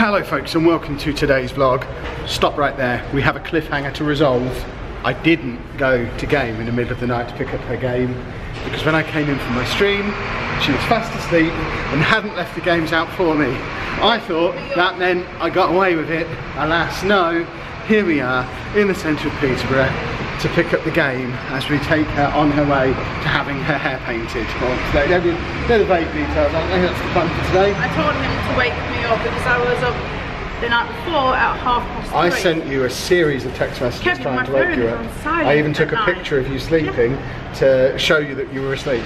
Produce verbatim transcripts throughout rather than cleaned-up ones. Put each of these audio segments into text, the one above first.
Hello folks, and welcome to today's vlog. Stop right there, we have a cliffhanger to resolve. I didn't go to game in the middle of the night to pick up her game because when I came in from my stream, she was fast asleep and hadn't left the games out for me. I thought that meant I got away with it. Alas, no. Here we are in the centre of Peterborough to pick up the game as we take her on her way to having her hair painted. Well, so they're, the, they're the vague details, aren't they? That's the plan for today. I told him to wake me up because I was up the night before at half past three. I sent you a series of text messages trying to wake you up. I even took a picture of you sleeping to show you that you were asleep.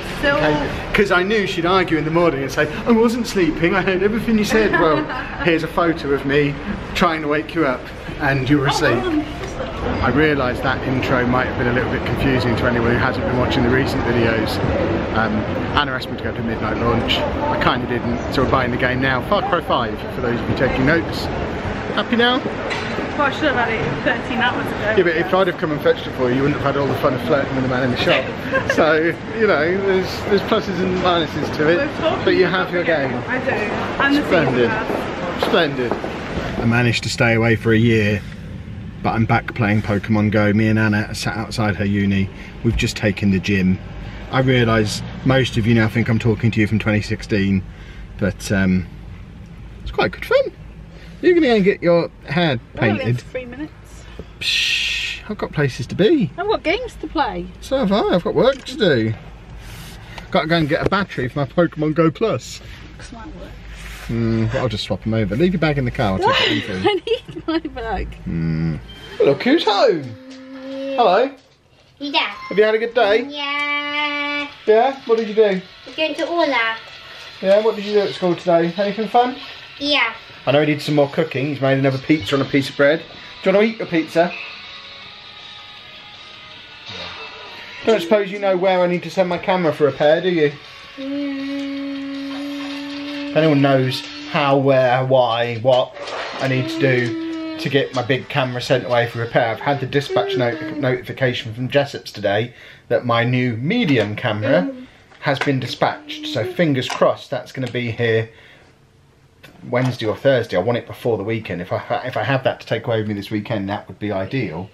Because I knew she'd argue in the morning and say, I wasn't sleeping, I heard everything you said. Well, here's a photo of me trying to wake you up and you were asleep. I realised that intro might have been a little bit confusing to anyone who hasn't been watching the recent videos. Um, Anna asked me to go to midnight launch. I kind of didn't, so we're buying the game now. Far Cry five, for those of you taking notes. Happy now? Well, I should have had it thirteen hours ago. Yeah, but if I'd have come and fetched it for you, you wouldn't have had all the fun of flirting with the man in the shop. So, you know, there's, there's pluses and minuses to it, but you have your game. I do. And the Splendid. Splendid. I managed to stay away for a year, but I'm back playing Pokemon Go. Me and Anna are sat outside her uni. We've just taken the gym. I realise most of you now think I'm talking to you from twenty sixteen, but um, it's quite good fun. You're going to go and get your hair painted. Well, it's three minutes. Psh, I've got places to be. I've got games to play. So have I. I've got work to do. Got to go and get a battery for my Pokemon Go Plus. Looks like work. Mm, I'll just swap them over. Leave your bag in the car. I'll no, take it I need my bag. Mm. Look who's home. Hello. Yeah. Have you had a good day? Yeah. Yeah? What did you do? We're going to Orla. Yeah, what did you do at school today? Anything fun? Yeah. I know he did some more cooking. He's made another pizza on a piece of bread. Do you want to eat your pizza? I don't suppose you know where I need to send my camera for repair, do you? Mm. If anyone knows how, where, why, what I need to do to get my big camera sent away for repair. I've had the dispatch not notification from Jessops today that my new medium camera has been dispatched. So fingers crossed that's going to be here Wednesday or Thursday. I want it before the weekend. If I if I have that to take away with me this weekend, that would be ideal.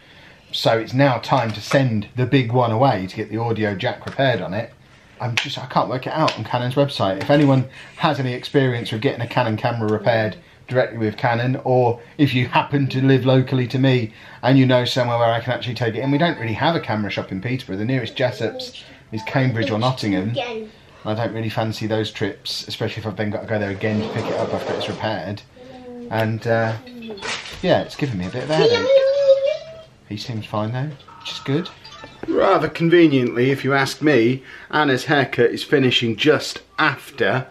So it's now time to send the big one away to get the audio jack repaired on it. I'm just I can't work it out on Canon's website. If anyone has any experience of getting a Canon camera repaired directly with Canon, or if you happen to live locally to me and you know somewhere where I can actually take it, and we don't really have a camera shop in Peterborough. The nearest Jessops is Cambridge or Nottingham. I don't really fancy those trips, especially if I've then got to go there again to pick it up after it's repaired. And, uh, yeah, it's given me a bit of a headache. He seems fine though, which is good. Rather conveniently, if you ask me, Anna's haircut is finishing just after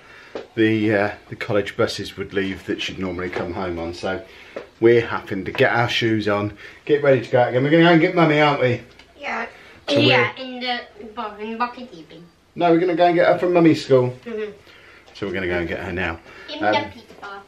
the, uh, the college buses would leave that she'd normally come home on. So we're having to get our shoes on, get ready to go out again. We're going to go and get Mummy, aren't we? Yeah. So yeah, in the, in the bucket even. No, we're going to go and get her from Mummy's school. Mm-hmm. So we're going to go and get her now. In um, the Peterborough.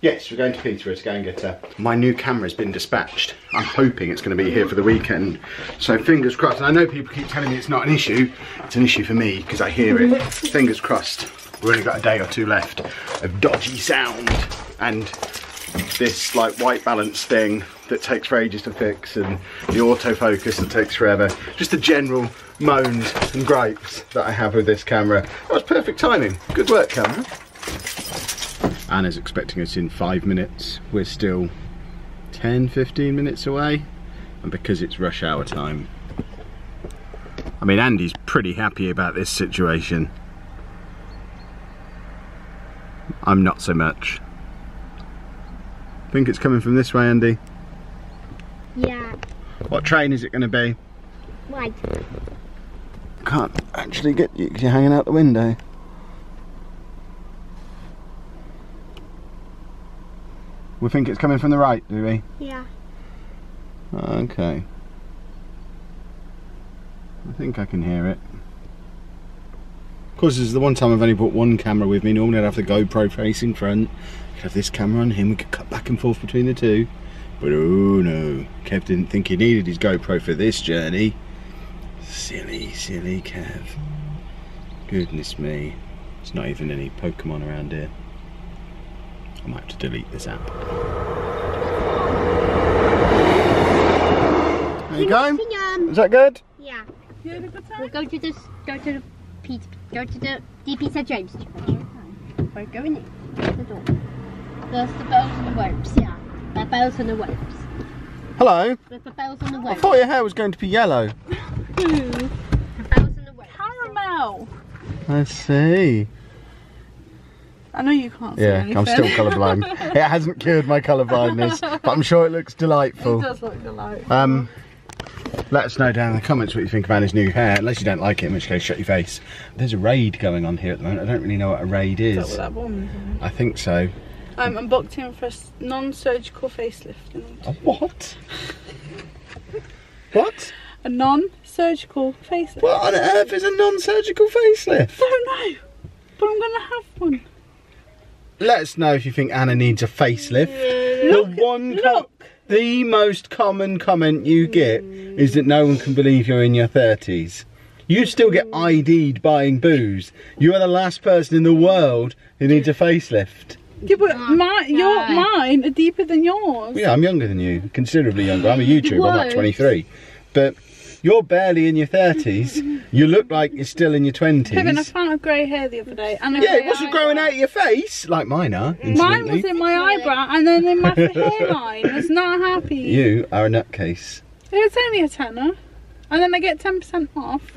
Yes, we're going to Peterborough to go and get her. My new camera's been dispatched. I'm hoping it's going to be here for the weekend. So fingers crossed. And I know people keep telling me it's not an issue. It's an issue for me because I hear it. Fingers crossed. We've only got a day or two left of dodgy sound and this like white balance thing that takes for ages to fix, and the autofocus that takes forever. Just the general moans and gripes that I have with this camera. That was perfect timing. Good work, camera. Anna's expecting us in five minutes. We're still ten, fifteen minutes away, and because it's rush hour time. I mean, Andy's pretty happy about this situation. I'm not so much. I think it's coming from this way, Andy. Yeah. What train is it going to be? White. Can't actually get you because you're hanging out the window. We think it's coming from the right, do we? Yeah. Okay. I think I can hear it. Of course, this is the one time I've only brought one camera with me. Normally I'd have the GoPro facing front. I could have this camera on him. We could cut back and forth between the two. But oh no, Kev didn't think he needed his GoPro for this journey. Silly, silly Kev. Goodness me. There's not even any Pokemon around here. I might have to delete this app. How you going? Um, Is that good? Yeah. We'll go to this. Go to the Pete. Go to the D P Saint James Church. Okay. We're going in. There's the door. There's the bells and the ropes. Yeah. The bells and the ropes. Hello. There's the bells and the ropes. I thought your hair was going to be yellow. The bells and the ropes. Caramel. I see. I know you can't see yeah, anything. Yeah, I'm still colourblind. It hasn't cured my colourblindness, but I'm sure it looks delightful. It does look delightful. Um, let us know down in the comments what you think about his new hair, unless you don't like it, in which case shut your face. There's a raid going on here at the moment. I don't really know what a raid is. Is that what that one is? I think so. Um, I'm booked in for a non-surgical facelift. A what? What? A non-surgical facelift. What on earth is a non-surgical facelift? I don't know, but I'm going to have one. Let us know if you think Anna needs a facelift. Yeah. The look, one, look. The most common comment you get mm. is that no one can believe you're in your thirties. You still get I D'd buying booze. You are the last person in the world who needs a facelift. Yeah, but my, your, mine are deeper than yours. Yeah, I'm younger than you, considerably younger. I'm a YouTuber, I'm like twenty-three. But you're barely in your thirties. You look like you're still in your twenties. Kevin, I found a grey hair the other day. And yeah, it wasn't eyebrow. growing out of your face, like mine are. Mine was in my eyebrow and then in my hairline. I was not happy. You are a nutcase. It's only a tenner. And then I get ten percent off.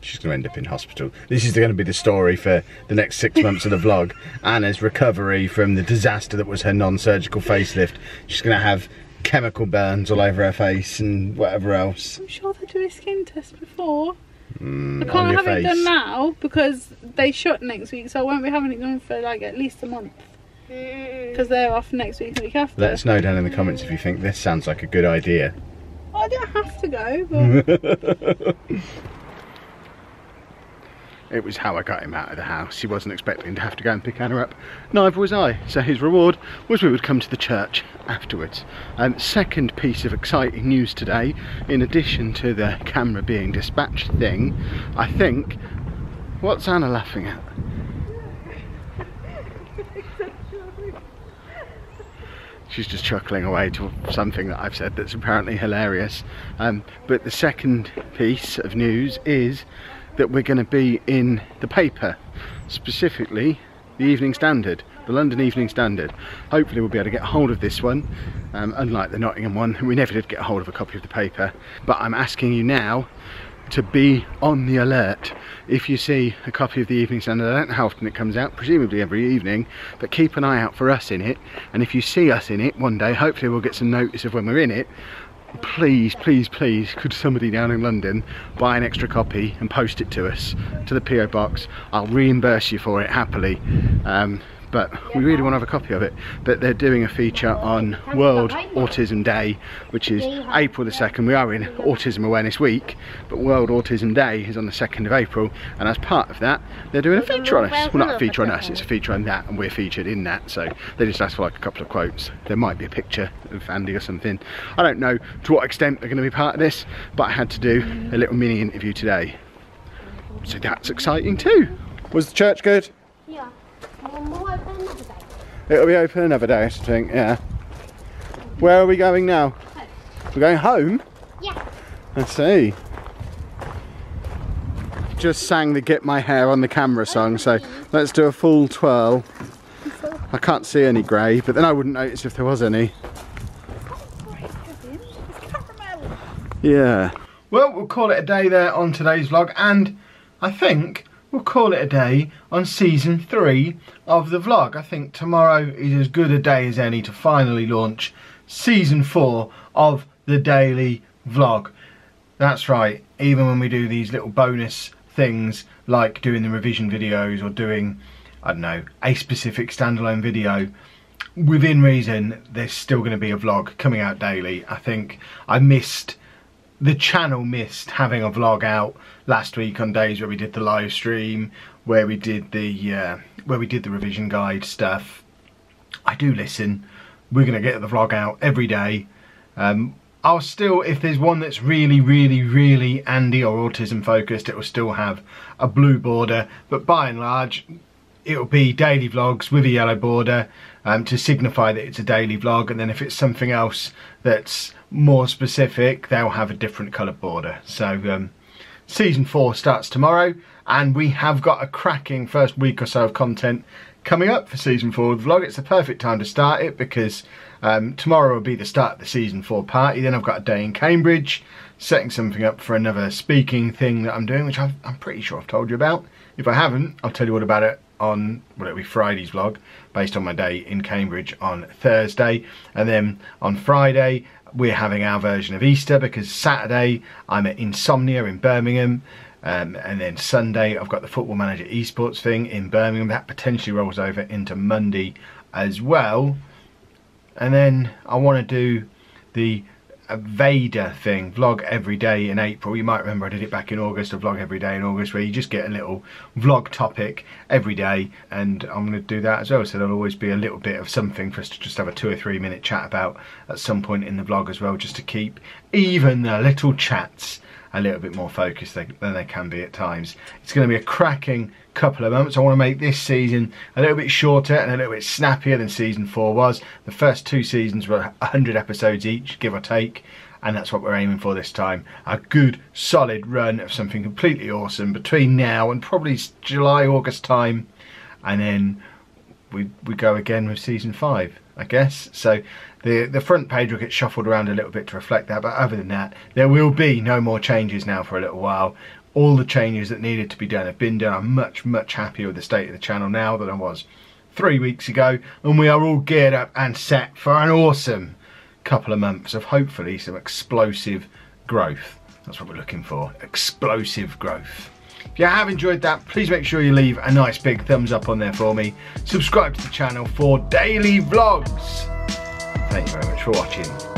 She's going to end up in hospital. This is going to be the story for the next six months of the vlog. Anna's recovery from the disaster that was her non-surgical facelift. She's going to have chemical burns all over her face and whatever else. I'm sure they do a skin test before. Mm, I can't have face. it done now because they shut next week, so I won't be having it done for like at least a month. Because they're off next week and the week after. Let us know down in the comments if you think this sounds like a good idea. Well, I don't have to go, but... It was how I got him out of the house. He wasn't expecting to have to go and pick Anna up. Neither was I. So his reward was we would come to the church afterwards. Um, second piece of exciting news today, in addition to the camera being dispatched thing, I think, what's Anna laughing at? She's just chuckling away to something that I've said that's apparently hilarious. Um, but the second piece of news is that we're going to be in the paper, specifically the Evening Standard, the London Evening Standard. Hopefully we'll be able to get hold of this one, um, unlike the Nottingham one. We never did get hold of a copy of the paper, but I'm asking you now to be on the alert. If you see a copy of the Evening Standard, I don't know how often it comes out, presumably every evening, but keep an eye out for us in it. And if you see us in it one day, hopefully we'll get some notice of when we're in it. Please, please, please, could somebody down in London buy an extra copy and post it to us, to the P O box. I'll reimburse you for it happily, um, but we really want to have a copy of it. But they're doing a feature on World Autism Day, which is April the second. We are in Autism Awareness Week, but World Autism Day is on the second of April, and as part of that, they're doing a feature on us. Well, not a feature on us, it's a feature on that, and we're featured in that, so they just asked for like a couple of quotes. There might be a picture of Andy or something. I don't know to what extent they're going to be part of this, but I had to do a little mini interview today. So that's exciting too. Was the church good? Yeah. It'll be open another day, I think, yeah. Where are we going now? Home. We're going home? Yeah. I see. Just sang the Get My Hair on the Camera song, so let's do a full twirl. I can't see any grey, but then I wouldn't notice if there was any. Yeah. Well, we'll call it a day there on today's vlog, and I think we'll call it a day on season three of the vlog. I think tomorrow is as good a day as any to finally launch season four of the daily vlog. That's right, even when we do these little bonus things like doing the revision videos or doing, I don't know, a specific standalone video, within reason, there's still going to be a vlog coming out daily. I think I missed... The channel missed having a vlog out last week on days where we did the live stream, where we did the uh, where we did the revision guide stuff. I do listen. We're gonna get the vlog out every day. Um, I'll still, if there's one that's really, really, really Andy or autism focused, it will still have a blue border. But by and large, it'll be daily vlogs with a yellow border um, to signify that it's a daily vlog, and then if it's something else that's more specific, they'll have a different coloured border. So um, season four starts tomorrow, and we have got a cracking first week or so of content coming up for season four of the vlog. It's the perfect time to start it because um, tomorrow will be the start of the season four party. Then I've got a day in Cambridge, setting something up for another speaking thing that I'm doing, which I've, I'm pretty sure I've told you about. If I haven't, I'll tell you all about it on, well, it'll be Friday's vlog, based on my day in Cambridge on Thursday. And then on Friday, we're having our version of Easter, because Saturday I'm at Insomnia in Birmingham. Um, and then Sunday I've got the Football Manager eSports thing in Birmingham. That potentially rolls over into Monday as well. And then I want to do the Vader thing, vlog every day in April. You might remember I did it back in August, a vlog every day in August, where you just get a little vlog topic every day, and I'm going to do that as well. So there'll always be a little bit of something for us to just have a two or three minute chat about at some point in the vlog as well, just to keep even the little chats a little bit more focused than they can be at times. It's going to be a cracking couple of months. I want to make this season a little bit shorter and a little bit snappier than season four was. The first two seasons were one hundred episodes each, give or take, and that's what we're aiming for this time. A good solid run of something completely awesome between now and probably July, August time, and then we, we go again with season five, I guess. So the the front page will get shuffled around a little bit to reflect that, but other than that, there will be no more changes now for a little while. All the changes that needed to be done have been done. I'm much, much happier with the state of the channel now than I was three weeks ago, and we are all geared up and set for an awesome couple of months of hopefully some explosive growth. That's what we're looking for, explosive growth. If you have enjoyed that, please make sure you leave a nice big thumbs up on there for me. Subscribe to the channel for daily vlogs. Thank you very much for watching.